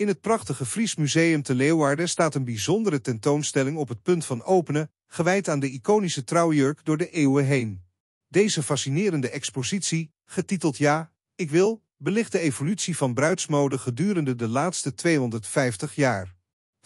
In het prachtige Fries Museum te Leeuwarden staat een bijzondere tentoonstelling op het punt van openen, gewijd aan de iconische trouwjurk door de eeuwen heen. Deze fascinerende expositie, getiteld Ja, ik wil, belicht de evolutie van bruidsmode gedurende de laatste 250 jaar.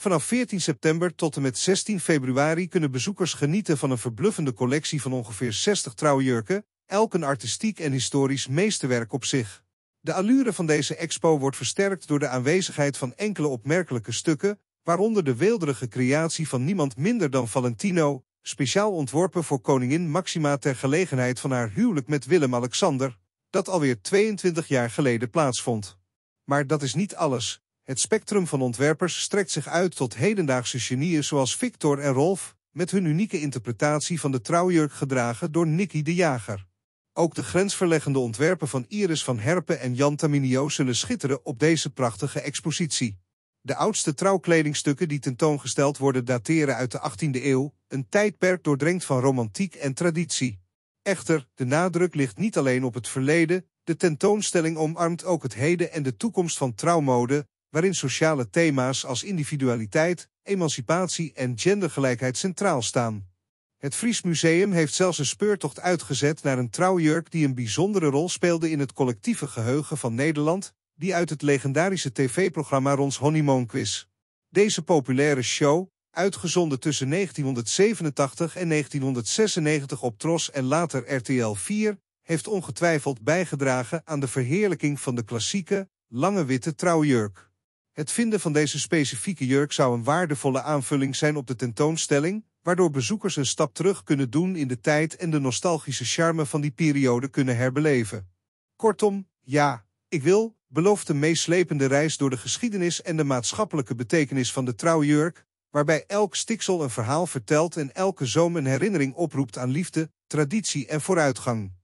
Vanaf 14 september tot en met 16 februari kunnen bezoekers genieten van een verbluffende collectie van ongeveer 60 trouwjurken, elk een artistiek en historisch meesterwerk op zich. De allure van deze expo wordt versterkt door de aanwezigheid van enkele opmerkelijke stukken, waaronder de weelderige creatie van niemand minder dan Valentino, speciaal ontworpen voor koningin Maxima ter gelegenheid van haar huwelijk met Willem-Alexander, dat alweer 22 jaar geleden plaatsvond. Maar dat is niet alles. Het spectrum van ontwerpers strekt zich uit tot hedendaagse genieën zoals Victor en Rolf, met hun unieke interpretatie van de trouwjurk gedragen door Nicky de Jager. Ook de grensverleggende ontwerpen van Iris van Herpen en Jan Taminiau zullen schitteren op deze prachtige expositie. De oudste trouwkledingstukken die tentoongesteld worden dateren uit de 18e eeuw, een tijdperk doordrenkt van romantiek en traditie. Echter, de nadruk ligt niet alleen op het verleden, de tentoonstelling omarmt ook het heden en de toekomst van trouwmode, waarin sociale thema's als individualiteit, emancipatie en gendergelijkheid centraal staan. Het Fries Museum heeft zelfs een speurtocht uitgezet naar een trouwjurk die een bijzondere rol speelde in het collectieve geheugen van Nederland, die uit het legendarische tv-programma Ron's Honeymoonquiz. Deze populaire show, uitgezonden tussen 1987 en 1996 op Tros en later RTL 4, heeft ongetwijfeld bijgedragen aan de verheerlijking van de klassieke, lange witte trouwjurk. Het vinden van deze specifieke jurk zou een waardevolle aanvulling zijn op de tentoonstelling, waardoor bezoekers een stap terug kunnen doen in de tijd en de nostalgische charme van die periode kunnen herbeleven. Kortom, Ja, ik wil, belooft een meeslepende reis door de geschiedenis en de maatschappelijke betekenis van de trouwjurk, waarbij elk stiksel een verhaal vertelt en elke zoom een herinnering oproept aan liefde, traditie en vooruitgang.